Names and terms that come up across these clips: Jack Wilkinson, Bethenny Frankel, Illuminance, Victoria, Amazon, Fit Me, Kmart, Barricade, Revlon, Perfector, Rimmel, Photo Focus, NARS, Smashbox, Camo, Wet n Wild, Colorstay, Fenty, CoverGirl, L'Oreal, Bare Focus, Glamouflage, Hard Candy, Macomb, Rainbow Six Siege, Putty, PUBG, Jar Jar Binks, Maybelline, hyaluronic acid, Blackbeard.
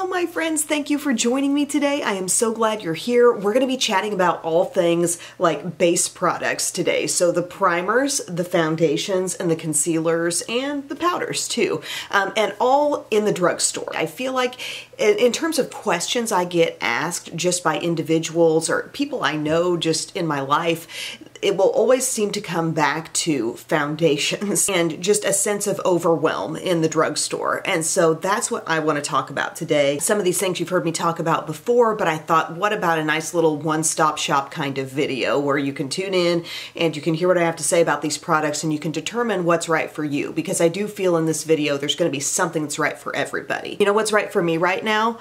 Hello my friends, thank you for joining me today. I am so glad you're here. We're going to be chatting about all things like base products today. So the primers, the foundations, and the concealers, and the powders too. And all in the drugstore. I feel like in terms of questions I get asked just by individuals or people I know just in my life, it will always seem to come back to foundations and just a sense of overwhelm in the drugstore. And so that's what I want to talk about today. Some of these things you've heard me talk about before, but I thought, what about a nice little one-stop shop kind of video where you can tune in and you can hear what I have to say about these products and you can determine what's right for you? Because I do feel in this video, there's going to be something that's right for everybody. You know what's right for me right now?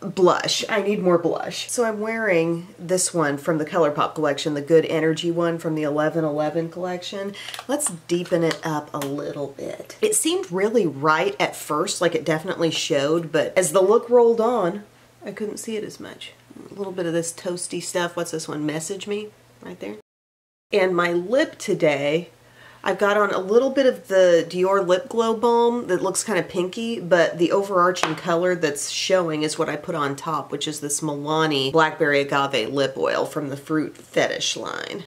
Blush. I need more blush. So I'm wearing this one from the ColourPop collection, the Good Energy one from the 1111 collection. Let's deepen it up a little bit. It seemed really right at first, like it definitely showed, but as the look rolled on, I couldn't see it as much. A little bit of this toasty stuff. What's this one? Message Me, right there. And my lip today, I've got on a little bit of the Dior Lip Glow Balm that looks kind of pinky, but the overarching color that's showing is what I put on top, which is this Milani Blackberry Agave Lip Oil from the Fruit Fetish line.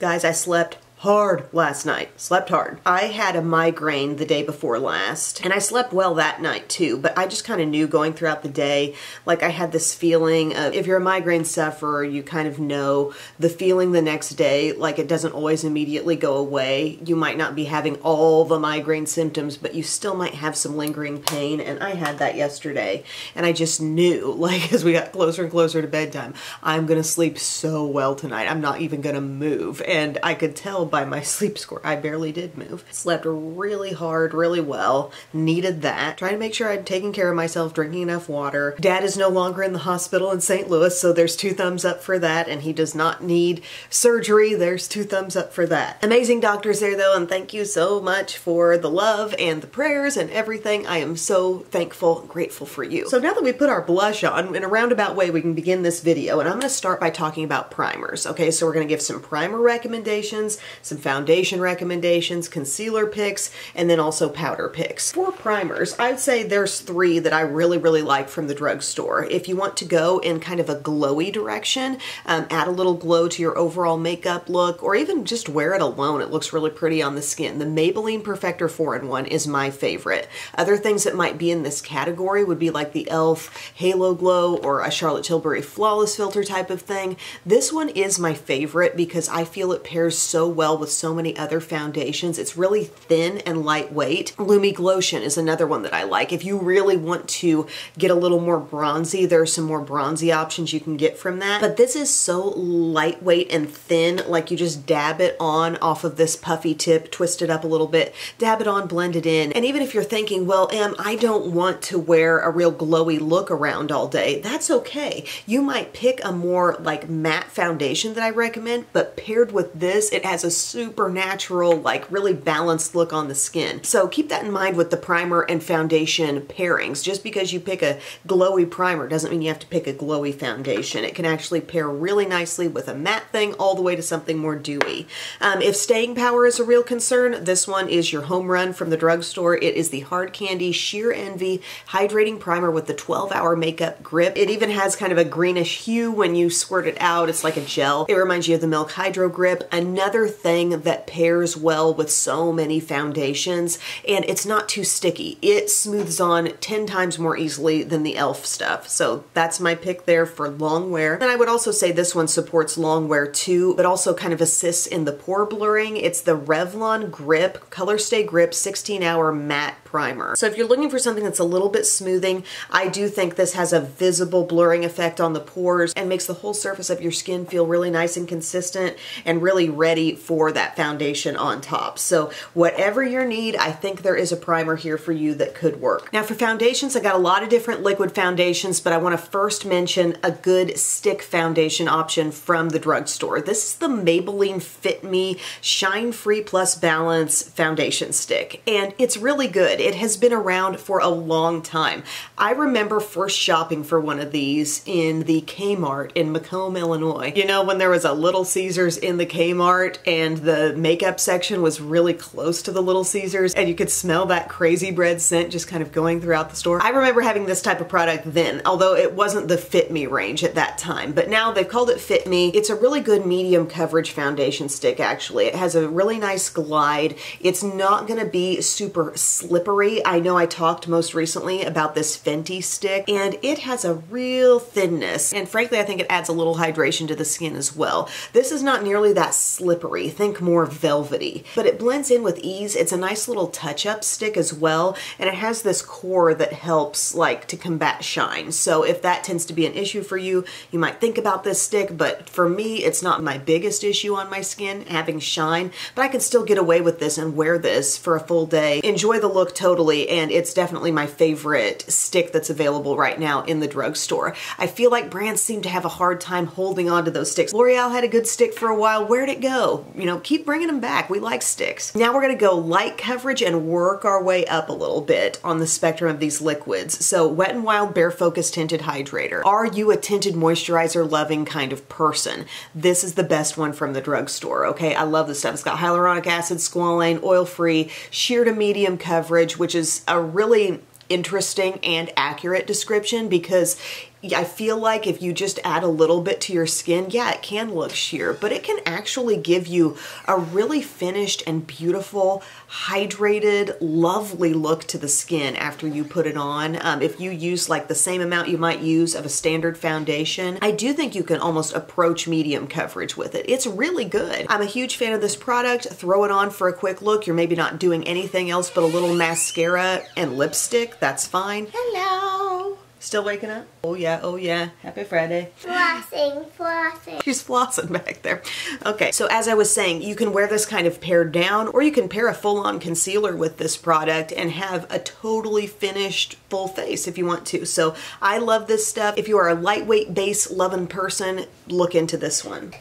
Guys, I slept hard last night. Slept hard. I had a migraine the day before last, and I slept well that night too, but I just kind of knew going throughout the day, like I had this feeling of, if you're a migraine sufferer, you kind of know the feeling the next day, like it doesn't always immediately go away. You might not be having all the migraine symptoms, but you still might have some lingering pain, and I had that yesterday, and I just knew, like as we got closer and closer to bedtime, I'm gonna sleep so well tonight. I'm not even gonna move, and I could tell by my sleep score. I barely did move. Slept really hard, really well. Needed that. Trying to make sure I'd taken care of myself, drinking enough water. Dad is no longer in the hospital in St. Louis, so there's 2 thumbs up for that, and he does not need surgery. There's 2 thumbs up for that. Amazing doctors there though, and thank you so much for the love and the prayers and everything. I am so thankful and grateful for you. So now that we put our blush on, in a roundabout way, we can begin this video, and I'm gonna start by talking about primers, okay? So we're gonna give some primer recommendations, some foundation recommendations, concealer picks, and then also powder picks. For primers, I'd say there's 3 that I really like from the drugstore. If you want to go in kind of a glowy direction, add a little glow to your overall makeup look, or even just wear it alone. It looks really pretty on the skin. The Maybelline Perfector 4-in-1 is my favorite. Other things that might be in this category would be like the e.l.f. Halo Glow or a Charlotte Tilbury Flawless Filter type of thing. This one is my favorite because I feel it pairs so well with so many other foundations. It's really thin and lightweight. Lumi Glotion is another one that I like. If you really want to get a little more bronzy, there are some more bronzy options you can get from that. But this is so lightweight and thin, like you just dab it on off of this puffy tip, twist it up a little bit, dab it on, blend it in. And even if you're thinking, well, Em, I don't want to wear a real glowy look around all day, that's okay. You might pick a more like matte foundation that I recommend, but paired with this, it has a supernatural, like really balanced look on the skin. So keep that in mind with the primer and foundation pairings. Just because you pick a glowy primer doesn't mean you have to pick a glowy foundation. It can actually pair really nicely with a matte thing all the way to something more dewy. If staying power is a real concern, this one is your home run from the drugstore. It is the Hard Candy Sheer Envy Hydrating Primer with the 12-hour makeup grip. It even has kind of a greenish hue when you squirt it out. It's like a gel. It reminds you of the Milk Hydro Grip. Another thing that pairs well with so many foundations, and it's not too sticky. It smooths on 10 times more easily than the e.l.f. stuff. So that's my pick there for long wear. And I would also say this one supports long wear too, but also kind of assists in the pore blurring. It's the Revlon Grip, Colorstay Grip 16-hour matte primer. So if you're looking for something that's a little bit smoothing, I do think this has a visible blurring effect on the pores and makes the whole surface of your skin feel really nice and consistent and really ready for that foundation on top. So whatever your need, I think there is a primer here for you that could work. Now for foundations, I got a lot of different liquid foundations, but I want to first mention a good stick foundation option from the drugstore. This is the Maybelline Fit Me Shine Free Plus Balance Foundation Stick, and it's really good. It has been around for a long time. I remember first shopping for one of these in the Kmart in Macomb, Illinois. You know, when there was a Little Caesars in the Kmart and the makeup section was really close to the Little Caesars and you could smell that crazy bread scent just kind of going throughout the store. I remember having this type of product then, although it wasn't the Fit Me range at that time, but now they've called it Fit Me. It's a really good medium coverage foundation stick, actually. It has a really nice glide. It's not gonna be super slippery. I know I talked most recently about this Fenty stick, and it has a real thinness, and frankly, I think it adds a little hydration to the skin as well. This is not nearly that slippery. Think more velvety, but it blends in with ease. It's a nice little touch-up stick as well, and it has this core that helps like to combat shine. So if that tends to be an issue for you, you might think about this stick, but for me, it's not my biggest issue on my skin, having shine, but I can still get away with this and wear this for a full day. Enjoy the look totally, and it's definitely my favorite stick that's available right now in the drugstore. I feel like brands seem to have a hard time holding on to those sticks. L'Oreal had a good stick for a while. Where'd it go? You know, keep bringing them back. We like sticks. Now we're gonna go light coverage and work our way up a little bit on the spectrum of these liquids. So Wet n Wild Bare Focus Tinted Hydrator. Are you a tinted moisturizer loving kind of person? This is the best one from the drugstore, okay? I love this stuff. It's got hyaluronic acid, squalane, oil-free, sheer to medium coverage, which is a really interesting and accurate description, because I feel like if you just add a little bit to your skin, yeah, it can look sheer, but it can actually give you a really finished and beautiful, hydrated, lovely look to the skin after you put it on. If you use like the same amount you might use of a standard foundation, I do think you can almost approach medium coverage with it. It's really good. I'm a huge fan of this product. Throw it on for a quick look. You're maybe not doing anything else but a little mascara and lipstick. That's fine. Hello. Still waking up? Oh yeah, oh yeah. Happy Friday. Flossing, flossing. She's flossing back there. Okay, so as I was saying, you can wear this kind of pared down, or you can pair a full-on concealer with this product and have a totally finished full face if you want to. So I love this stuff. If you are a lightweight base loving person, look into this one.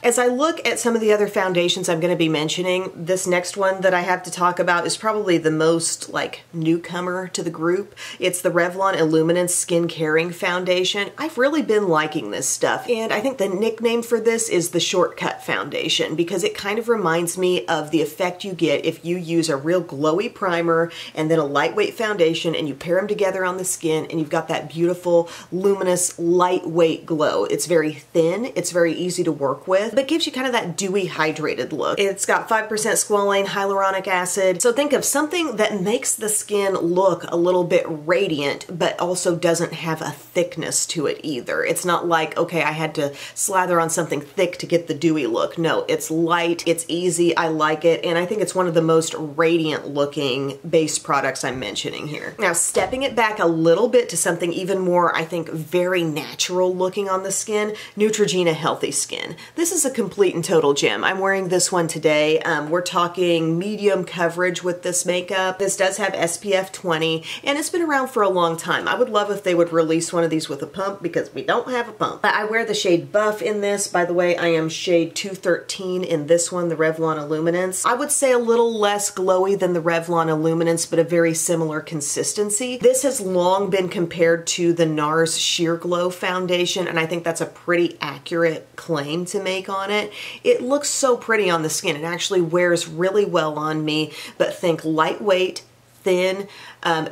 As I look at some of the other foundations I'm going to be mentioning, this next one that I have to talk about is probably the most like newcomer to the group. It's the Revlon Illuminance Skin Caring Foundation. I've really been liking this stuff, and I think the nickname for this is the Shortcut Foundation, because it kind of reminds me of the effect you get if you use a real glowy primer and then a lightweight foundation and you pair them together on the skin, and you've got that beautiful, luminous, lightweight glow. It's very thin, it's very easy to work with, but gives you kind of that dewy, hydrated look. It's got 5% squalane, hyaluronic acid. So think of something that makes the skin look a little bit radiant, but also doesn't have a thickness to it either. It's not like, okay, I had to slather on something thick to get the dewy look. No, it's light, it's easy, I like it, and I think it's one of the most radiant looking base products I'm mentioning here. Now, stepping it back a little bit to something even more, I think, very natural looking on the skin, Neutrogena Healthy Skin. This is a complete and total gem. I'm wearing this one today. We're talking medium coverage with this makeup. This does have SPF 20, and it's been around for a long time. I would love if they would release one of these with a pump, because we don't have a pump. I wear the shade Buff in this. By the way, I am shade 213 in this one, the Revlon Illuminance. I would say a little less glowy than the Revlon Illuminance, but a very similar consistency. This has long been compared to the NARS Sheer Glow Foundation, and I think that's a pretty accurate claim to make on it. It looks so pretty on the skin. It actually wears really well on me, but think lightweight, thin,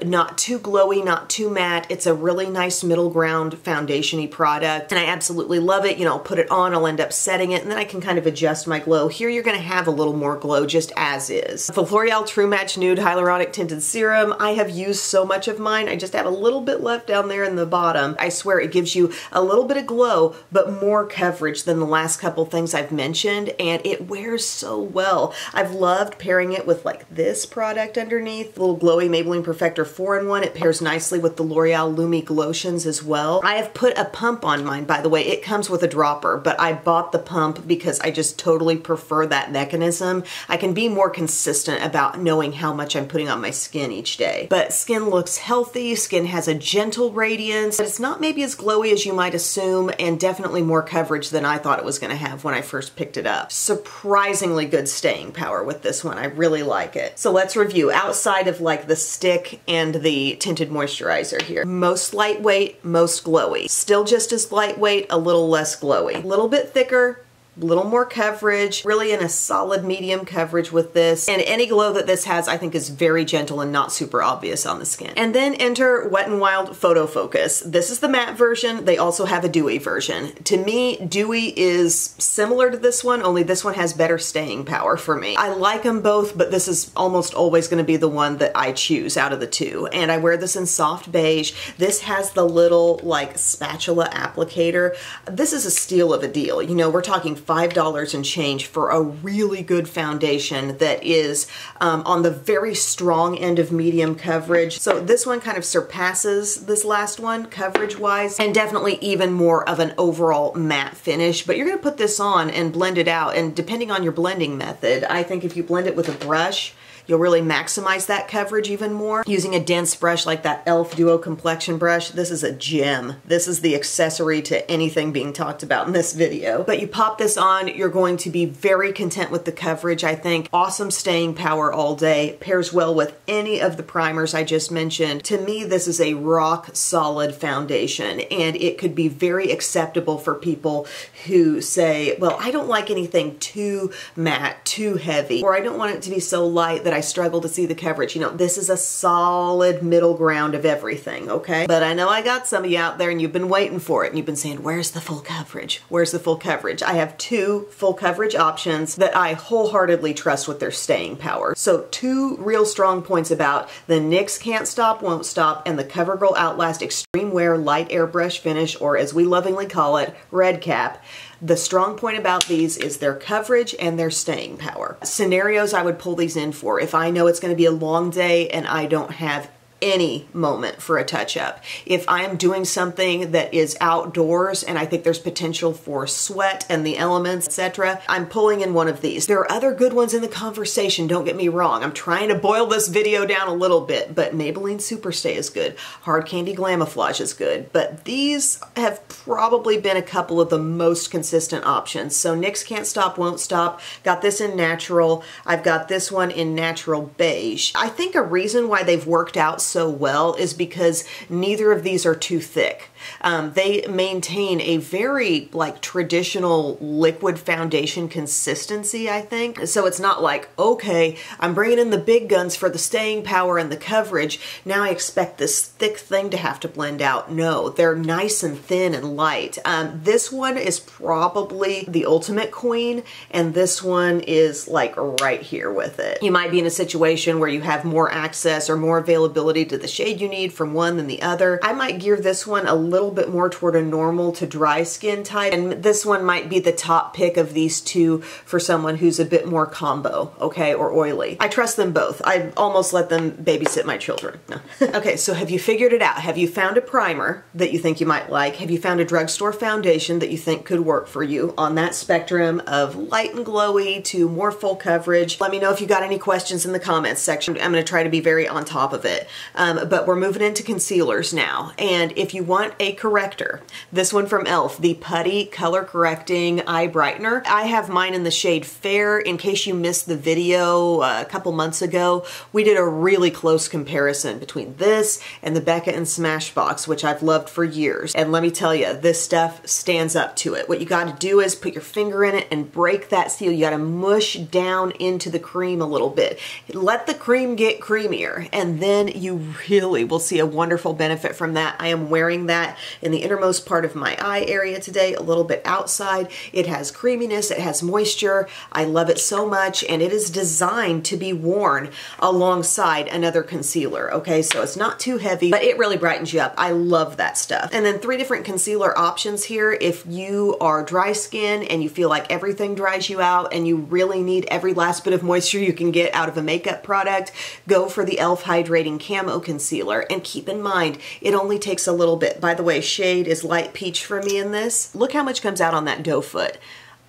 not too glowy, not too matte. It's a really nice middle ground foundation-y product, and I absolutely love it. You know, I'll put it on, I'll end up setting it, and then I can kind of adjust my glow. Here you're going to have a little more glow just as is. The L'Oreal True Match Nude Hyaluronic Tinted Serum. I have used so much of mine. I just have a little bit left down there in the bottom. I swear it gives you a little bit of glow, but more coverage than the last couple things I've mentioned, and it wears so well. I've loved pairing it with like this product underneath, little glowy Maybelline Perfector 4-in-1. It pairs nicely with the L'Oreal Lumi Glotions as well. I have put a pump on mine, by the way. It comes with a dropper, but I bought the pump because I just totally prefer that mechanism. I can be more consistent about knowing how much I'm putting on my skin each day. But skin looks healthy, skin has a gentle radiance, but it's not maybe as glowy as you might assume, and definitely more coverage than I thought it was gonna have when I first picked it up. Surprisingly good staying power with this one. I really like it. So let's review. Outside of like the stick and the tinted moisturizer here. Most lightweight, most glowy. Still just as lightweight, a little less glowy. A little bit thicker, a little more coverage, really in a solid medium coverage with this. And any glow that this has, I think, is very gentle and not super obvious on the skin. And then enter Wet n Wild Photo Focus. This is the matte version. They also have a dewy version. To me, dewy is similar to this one, only this one has better staying power for me. I like them both, but this is almost always going to be the one that I choose out of the two. And I wear this in soft beige. This has the little, like, spatula applicator. This is a steal of a deal. You know, we're talking $5 and change for a really good foundation that is on the very strong end of medium coverage. So this one kind of surpasses this last one coverage-wise, and definitely even more of an overall matte finish. But you're gonna put this on and blend it out, and depending on your blending method, I think if you blend it with a brush, you'll really maximize that coverage even more. Using a dense brush like that e.l.f. Duo Complexion brush, this is a gem. This is the accessory to anything being talked about in this video. But you pop this on, you're going to be very content with the coverage, I think. Awesome staying power all day. Pairs well with any of the primers I just mentioned. To me, this is a rock solid foundation, and it could be very acceptable for people who say, well, I don't like anything too matte, too heavy, or I don't want it to be so light that I struggle to see the coverage. You know, this is a solid middle ground of everything, okay? But I know I got some of you out there and you've been waiting for it and you've been saying, where's the full coverage? Where's the full coverage? I have two full coverage options that I wholeheartedly trust with their staying power. So two real strong points about the NYX Can't Stop, Won't Stop and the CoverGirl Outlast Extreme Wear Light Airbrush Finish, or as we lovingly call it, Red Cap. The strong point about these is their coverage and their staying power. Scenarios I would pull these in for: if I know it's going to be a long day and I don't have any moment for a touch-up. If I'm doing something that is outdoors and I think there's potential for sweat and the elements, etc., I'm pulling in one of these. There are other good ones in the conversation, don't get me wrong. I'm trying to boil this video down a little bit, but Maybelline Superstay is good. Hard Candy Glamouflage is good, but these have probably been a couple of the most consistent options. So NYX Can't Stop, Won't Stop. Got this in natural. I've got this one in natural beige. I think a reason why they've worked out so well is because neither of these are too thick. They maintain a very like traditional liquid foundation consistency, I think. So it's not like, okay, I'm bringing in the big guns for the staying power and the coverage. Now I expect this thick thing to have to blend out. No, they're nice and thin and light. This one is probably the ultimate queen, and this one is like right here with it. You might be in a situation where you have more access or more availability to the shade you need from one than the other. I might gear this one a little bit more toward a normal to dry skin type, and this one might be the top pick of these two for someone who's a bit more combo, okay, or oily. I trust them both. I almost let them babysit my children. No. Okay, so have you figured it out? Have you found a primer that you think you might like? Have you found a drugstore foundation that you think could work for you on that spectrum of light and glowy to more full coverage? Let me know if you got any questions in the comments section. I'm going to try to be very on top of it, but we're moving into concealers now, and if you want a corrector, this one from e.l.f., the Putty Color Correcting Eye Brightener. I have mine in the shade Fair. In case you missed the video a couple months ago, we did a really close comparison between this and the Becca and Smashbox, which I've loved for years. And let me tell you, this stuff stands up to it. What you gotta do is put your finger in it and break that seal. You gotta mush down into the cream a little bit. Let the cream get creamier, and then you really will see a wonderful benefit from that. I am wearing that in the innermost part of my eye area today, a little bit outside. It has creaminess, it has moisture. I love it so much, and it is designed to be worn alongside another concealer, okay? So it's not too heavy, but it really brightens you up. I love that stuff. And then three different concealer options here. If you are dry skin and you feel like everything dries you out and you really need every last bit of moisture you can get out of a makeup product, go for the e.l.f. Hydrating Camo Concealer. And keep in mind, it only takes a little bit. By the way, shade is light peach for me in this. Look how much comes out on that doe foot.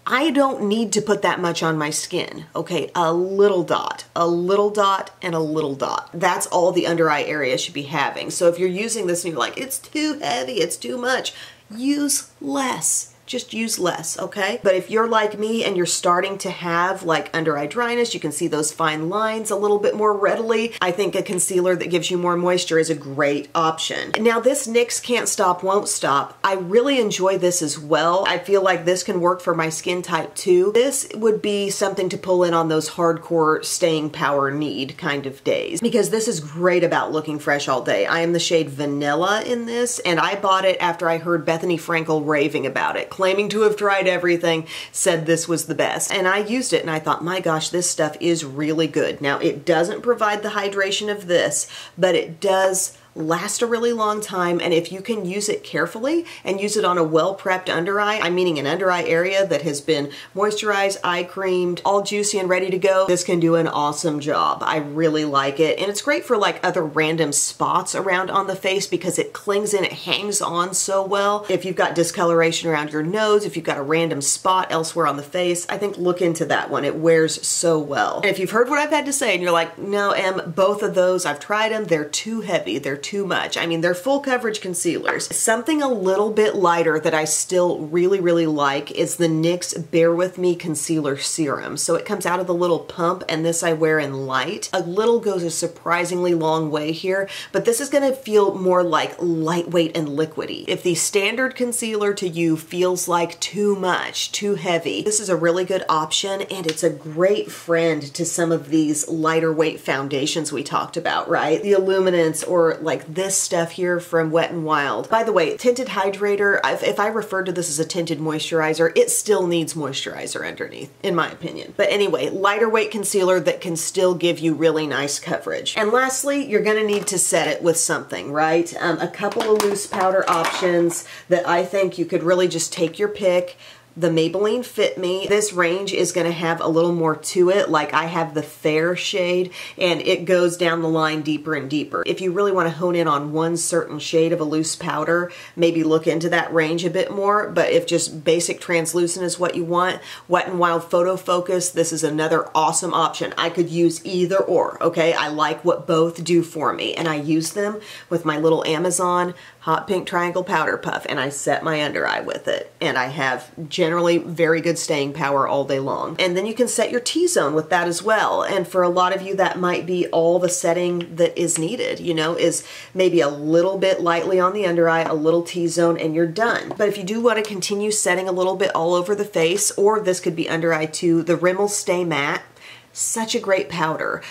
I don't need to put that much on my skin, okay? A little dot, and a little dot. That's all the under eye area should be having. So if you're using this and you're like, it's too heavy, it's too much, use less. just use less, okay? But if you're like me and you're starting to have like under eye dryness, you can see those fine lines a little bit more readily, I think a concealer that gives you more moisture is a great option. Now this NYX Can't Stop Won't Stop, I really enjoy this as well. I feel like this can work for my skin type too. This would be something to pull in on those hardcore staying power need kind of days, because this is great about looking fresh all day. I am the shade Vanilla in this, and I bought it after I heard Bethenny Frankel raving about it, claiming to have tried everything, said this was the best. And I used it and I thought, my gosh, this stuff is really good. Now it doesn't provide the hydration of this, but it does last a really long time, and if you can use it carefully and use it on a well-prepped under eye, I'm meaning an under eye area that has been moisturized, eye creamed, all juicy and ready to go, this can do an awesome job. I really like it, and it's great for like other random spots around on the face because it clings in, it hangs on so well. If you've got discoloration around your nose, if you've got a random spot elsewhere on the face, I think look into that one. It wears so well. And if you've heard what I've had to say and you're like, no, Em, both of those, I've tried them, they're too heavy, they're too much. I mean, they're full coverage concealers. Something a little bit lighter that I still really, really like is the NYX Bare With Me Concealer Serum. So it comes out of the little pump, and this I wear in light. A little goes a surprisingly long way here, but this is gonna feel more like lightweight and liquidy. If the standard concealer to you feels like too much, too heavy, this is a really good option, and it's a great friend to some of these lighter weight foundations we talked about, right? The Illuminance, or like this stuff here from Wet n Wild. By the way, tinted hydrator, if I refer to this as a tinted moisturizer, it still needs moisturizer underneath, in my opinion. But anyway, lighter weight concealer that can still give you really nice coverage. And lastly, you're gonna need to set it with something, right? A couple of loose powder options that I think you could really just take your pick. The Maybelline Fit Me. This range is gonna have a little more to it. Like I have the Fair shade, and it goes down the line deeper and deeper. If you really wanna hone in on one certain shade of a loose powder, maybe look into that range a bit more, but if just basic translucent is what you want, Wet n Wild Photo Focus, this is another awesome option. I could use either or, okay? I like what both do for me, and I use them with my little Amazon Hot Pink Triangle Powder Puff, and I set my under eye with it, and I have generally very good staying power all day long. And then you can set your T-zone with that as well, and for a lot of you that might be all the setting that is needed, you know, is maybe a little bit lightly on the under eye, a little T-zone, and you're done. But if you do want to continue setting a little bit all over the face, or this could be under eye too, the Rimmel Stay Matte. Such a great powder.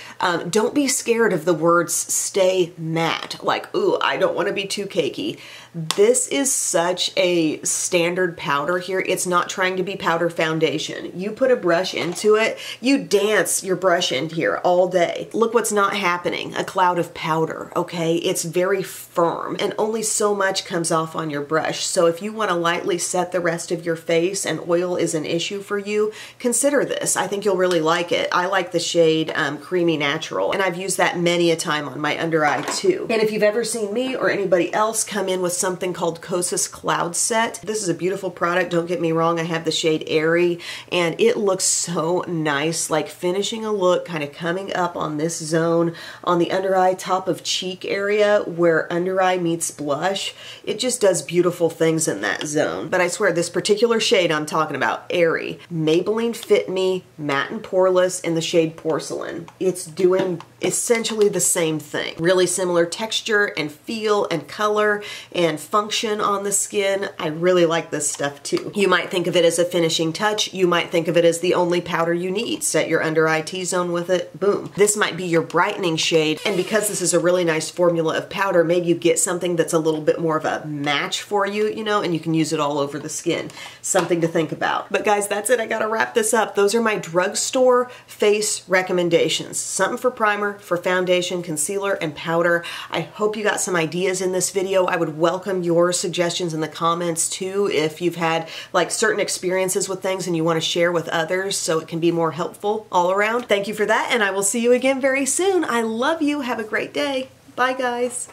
Don't be scared of the words stay matte, like, ooh, I don't wanna be too cakey. This is such a standard powder here. It's not trying to be powder foundation. You put a brush into it, you dance your brush in here all day. Look what's not happening, a cloud of powder, okay? It's very firm, and only so much comes off on your brush. So if you wanna lightly set the rest of your face and oil is an issue for you, consider this. I think you'll really like it. I like the shade Creamy Natural, and I've used that many a time on my under eye too. And if you've ever seen me or anybody else come in with something called Kosas Cloud Set, this is a beautiful product, don't get me wrong. I have the shade Airy, and it looks so nice, like finishing a look, kind of coming up on this zone on the under eye, top of cheek area where under eye meets blush. It just does beautiful things in that zone. But I swear, this particular shade I'm talking about, Airy, Maybelline Fit Me, Matte and Poreless, in the shade Porcelain. It's doing essentially the same thing. Really similar texture and feel and color and function on the skin. I really like this stuff too. You might think of it as a finishing touch. You might think of it as the only powder you need. Set your under eye T-zone with it, boom. This might be your brightening shade, and because this is a really nice formula of powder, maybe you get something that's a little bit more of a match for you, you know, and you can use it all over the skin. Something to think about. But guys, that's it. I gotta wrap this up. Those are my drugstore face recommendations. Something for primer, for foundation, concealer, and powder. I hope you got some ideas in this video. I would welcome your suggestions in the comments too, if you've had like certain experiences with things and you want to share with others so it can be more helpful all around. Thank you for that, and I will see you again very soon. I love you. Have a great day. Bye, guys.